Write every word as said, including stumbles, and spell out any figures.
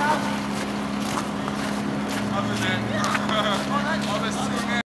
Other than, other than